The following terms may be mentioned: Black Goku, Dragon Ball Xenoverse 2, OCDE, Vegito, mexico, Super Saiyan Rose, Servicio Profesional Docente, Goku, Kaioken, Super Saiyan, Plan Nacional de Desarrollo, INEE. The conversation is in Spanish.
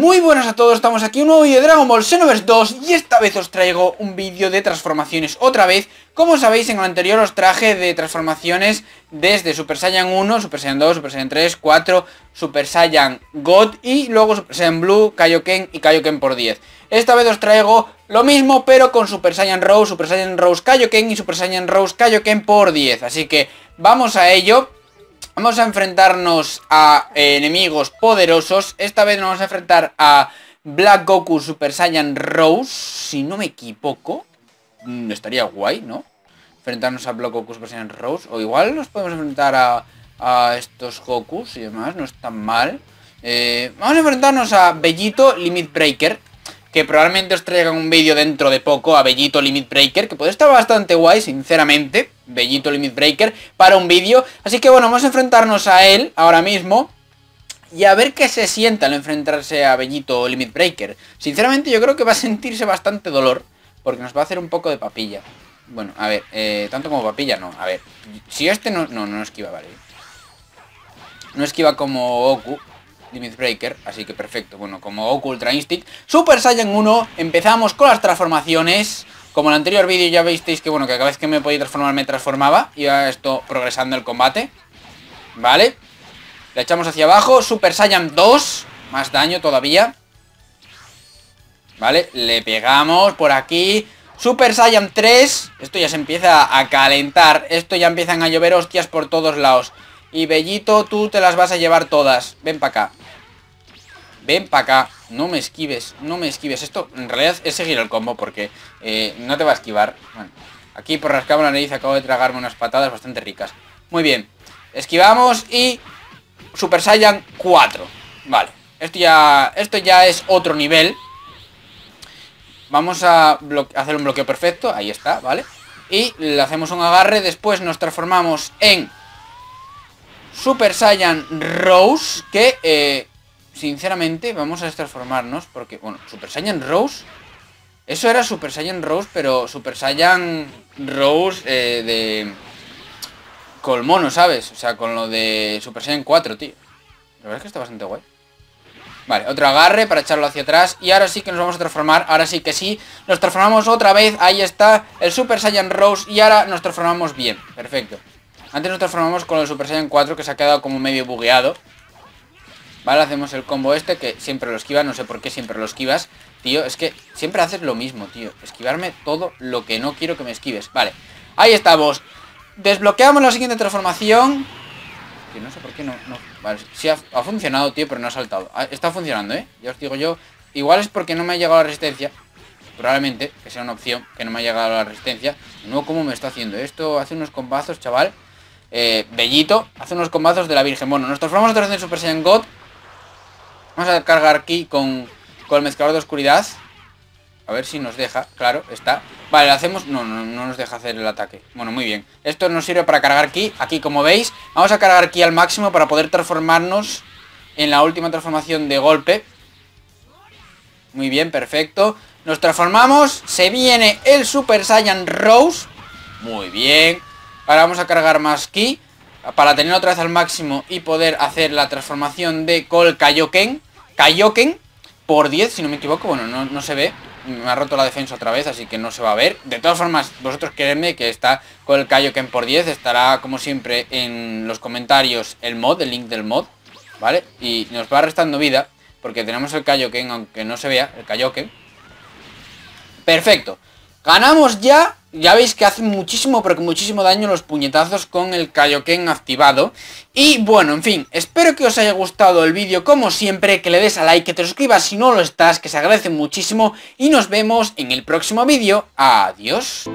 Muy buenas a todos, estamos aquí en un nuevo vídeo de Dragon Ball Xenoverse 2 y esta vez os traigo un vídeo de transformaciones otra vez. Como sabéis, en el anterior os traje de transformaciones desde Super Saiyan 1, Super Saiyan 2, Super Saiyan 3, 4, Super Saiyan God y luego Super Saiyan Blue, Kaioken y Kaioken por 10. Esta vez os traigo lo mismo pero con Super Saiyan Rose, Super Saiyan Rose Kaioken y Super Saiyan Rose Kaioken por 10. Así que vamos a ello. Vamos a enfrentarnos a enemigos poderosos. Esta vez nos vamos a enfrentar a Black Goku Super Saiyan Rose, si no me equivoco. Estaría guay, ¿no? Enfrentarnos a Black Goku Super Saiyan Rose. O igual nos podemos enfrentar a estos Gokus y demás, no es tan mal. Vamos a enfrentarnos a Vegito Limit Breaker, que probablemente os traiga un vídeo dentro de poco a Vegito Limit Breaker, que puede estar bastante guay, sinceramente. Vegito Limit Breaker para un vídeo. Así que bueno, vamos a enfrentarnos a él ahora mismo y a ver qué se sienta al enfrentarse a Vegito Limit Breaker. Sinceramente yo creo que va a sentirse bastante dolor, porque nos va a hacer un poco de papilla. Bueno, a ver, tanto como papilla no. A ver, si este no esquiva, vale. No esquiva como Goku Limit Breaker, así que perfecto. Bueno, como Goku Ultra Instinct Super Saiyan 1, empezamos con las transformaciones. Como en el anterior vídeo ya visteis que bueno, que cada vez que me podía transformar me transformaba. Iba esto progresando el combate. Vale, le echamos hacia abajo, Super Saiyan 2, más daño todavía. Vale, le pegamos por aquí, Super Saiyan 3. Esto ya se empieza a calentar, esto ya empiezan a llover hostias por todos lados. Y Vegito, tú te las vas a llevar todas. Ven para acá. Ven para acá. No me esquives. No me esquives. Esto en realidad es seguir el combo porque no te va a esquivar. Bueno, aquí por rascarme la nariz acabo de tragarme unas patadas bastante ricas. Muy bien. Esquivamos y Super Saiyan 4. Vale. Esto ya es otro nivel. Vamos a hacer un bloqueo perfecto. Ahí está, ¿vale? Y le hacemos un agarre. Después nos transformamos en Super Saiyan Rose, que sinceramente vamos a transformarnos porque, bueno, Super Saiyan Rose, eso era Super Saiyan Rose, pero Super Saiyan Rose de Colmono, ¿sabes? O sea, con lo de Super Saiyan 4, tío. La verdad es que está bastante guay. Vale, otro agarre para echarlo hacia atrás y ahora sí que nos vamos a transformar, ahora sí que sí, nos transformamos otra vez, ahí está, el Super Saiyan Rose y ahora nos transformamos bien, perfecto. Antes nos transformamos con el Super Saiyan 4, que se ha quedado como medio bugueado. Vale, hacemos el combo este, que siempre lo esquiva. No sé por qué siempre lo esquivas, tío. Es que siempre haces lo mismo, tío. Esquivarme todo lo que no quiero que me esquives. Vale, ahí estamos. Desbloqueamos la siguiente transformación. Que no sé por qué no. Vale, sí ha funcionado, tío, pero no ha saltado. Está funcionando, ¿eh? Ya os digo yo. Igual es porque no me ha llegado la resistencia. Probablemente, que sea una opción, que no me ha llegado la resistencia. No, ¿cómo me está haciendo esto? Hace unos combazos, chaval. Vegito hace unos combazos de la virgen. Bueno, nos transformamos otra vez en Super Saiyan God. Vamos a cargar aquí con el mezclador de oscuridad. A ver si nos deja, claro, está. Vale, lo hacemos, no nos deja hacer el ataque. Bueno, muy bien, esto nos sirve para cargar ki. Aquí como veis, vamos a cargar ki al máximo para poder transformarnos en la última transformación de golpe. Muy bien, perfecto. Nos transformamos, se viene el Super Saiyan Rose. Muy bien. Ahora vamos a cargar más ki para tener otra vez al máximo y poder hacer la transformación de Col Kaioken. Kaioken por 10, si no me equivoco. Bueno, no se ve. Me ha roto la defensa otra vez, así que no se va a ver. De todas formas, vosotros creedme que está Col Kaioken por 10. Estará, como siempre, en los comentarios el mod, el link del mod, ¿vale? Y nos va restando vida porque tenemos el Kaioken, aunque no se vea, el Kaioken. Perfecto. Ganamos ya. Ya veis que hace muchísimo, pero que muchísimo daño los puñetazos con el Kaioken activado. Y bueno, en fin, espero que os haya gustado el vídeo como siempre, que le des a like, que te suscribas si no lo estás, que se agradece muchísimo y nos vemos en el próximo vídeo. Adiós.